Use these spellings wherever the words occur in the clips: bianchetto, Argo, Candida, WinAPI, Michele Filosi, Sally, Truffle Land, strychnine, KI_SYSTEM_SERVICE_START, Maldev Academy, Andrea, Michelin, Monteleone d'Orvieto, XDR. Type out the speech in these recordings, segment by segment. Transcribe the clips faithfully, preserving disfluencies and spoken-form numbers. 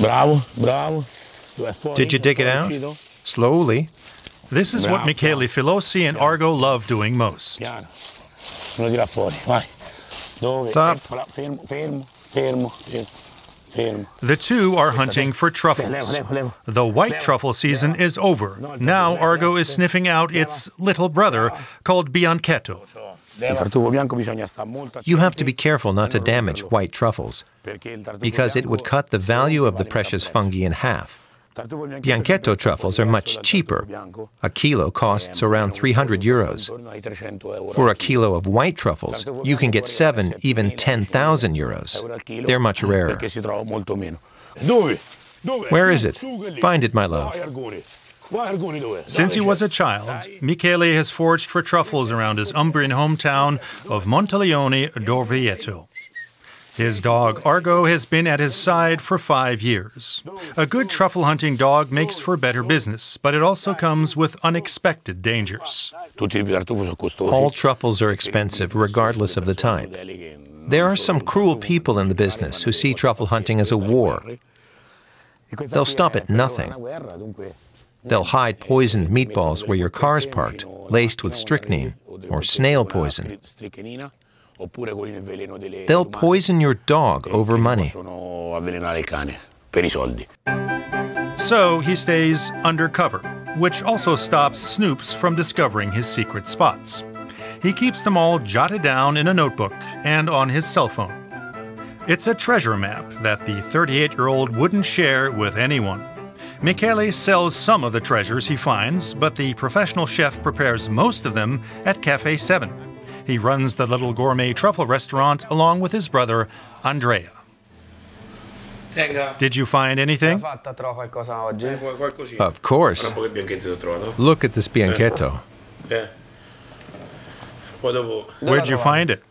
Bravo, bravo. Did you dig it out? Slowly. This is what Michele Filosi and Argo love doing most. Stop. The two are hunting for truffles. The white truffle season is over. Now Argo is sniffing out its little brother called bianchetto. You have to be careful not to damage white truffles, because it would cut the value of the precious fungi in half. Bianchetto truffles are much cheaper. A kilo costs around three hundred euros. For a kilo of white truffles, you can get seven, even ten thousand euros. They're much rarer. Where is it? Find it, my love. Since he was a child, Michele has foraged for truffles around his Umbrian hometown of Monteleone d'Orvieto. His dog, Argo, has been at his side for five years. A good truffle hunting dog makes for better business, but it also comes with unexpected dangers. All truffles are expensive, regardless of the type. There are some cruel people in the business who see truffle hunting as a war. They'll stop at nothing. They'll hide poisoned meatballs where your car's parked, laced with strychnine or snail poison. They'll poison your dog over money. So he stays undercover, which also stops snoops from discovering his secret spots. He keeps them all jotted down in a notebook and on his cell phone. It's a treasure map that the thirty-eight-year-old wouldn't share with anyone. Michele sells some of the treasures he finds, but the professional chef prepares most of them at Cafe seven. He runs the little gourmet truffle restaurant along with his brother, Andrea. Did you find anything? Of course. Look at this bianchetto. Where'd you find it?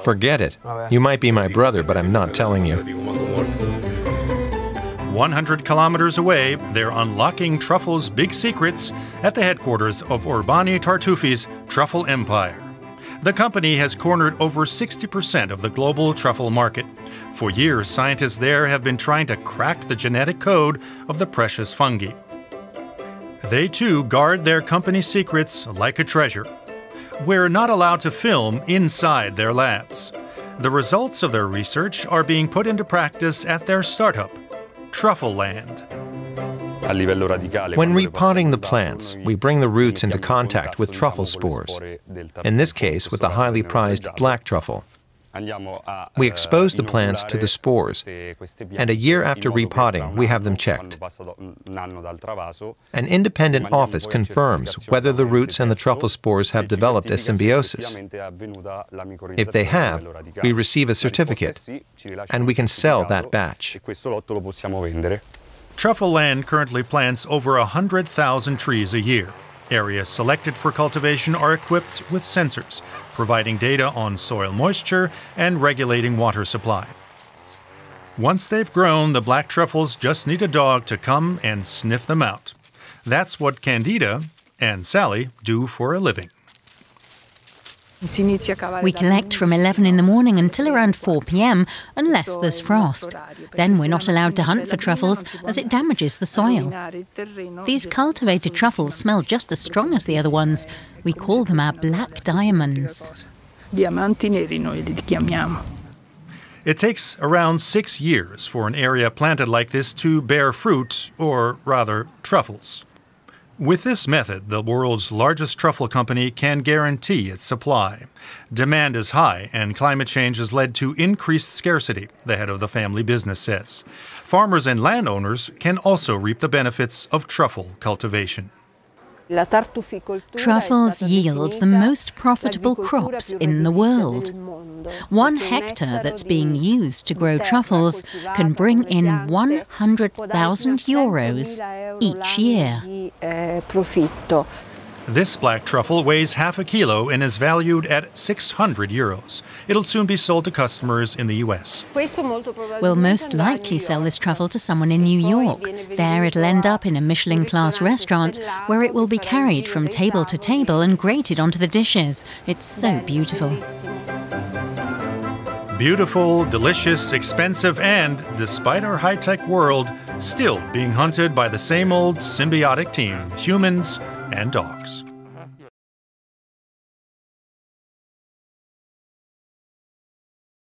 Forget it. You might be my brother, but I'm not telling you. one hundred kilometers away, they're unlocking truffle's big secrets at the headquarters of Urbani Tartufi's truffle empire. The company has cornered over sixty percent of the global truffle market. For years, scientists there have been trying to crack the genetic code of the precious fungi. They too guard their company secrets like a treasure. We're not allowed to film inside their labs. The results of their research are being put into practice at their startup, Truffle Land. When repotting the plants, we bring the roots into contact with truffle spores, in this case with the highly prized black truffle. We expose the plants to the spores, and a year after repotting, we have them checked. An independent office confirms whether the roots and the truffle spores have developed a symbiosis. If they have, we receive a certificate, and we can sell that batch. Truffle Land currently plants over one hundred thousand trees a year. Areas selected for cultivation are equipped with sensors, providing data on soil moisture and regulating water supply. Once they've grown, the black truffles just need a dog to come and sniff them out. That's what Candida and Sally do for a living. We collect from eleven in the morning until around four p m unless there's frost. Then we're not allowed to hunt for truffles as it damages the soil. These cultivated truffles smell just as strong as the other ones. We call them our black diamonds. It takes around six years for an area planted like this to bear fruit, or rather, truffles. With this method, the world's largest truffle company can guarantee its supply. Demand is high, and climate change has led to increased scarcity, the head of the family business says. Farmers and landowners can also reap the benefits of truffle cultivation. Truffles yield the most profitable crops in the world. One hectare that's being used to grow truffles can bring in one hundred thousand euros each year. This black truffle weighs half a kilo and is valued at six hundred euros. It'll soon be sold to customers in the U S. We'll most likely sell this truffle to someone in New York. There it'll end up in a Michelin-class restaurant where it will be carried from table to table and grated onto the dishes. It's so beautiful. beautiful, delicious, expensive, and, despite our high-tech world, still being hunted by the same old symbiotic team, humans and dogs.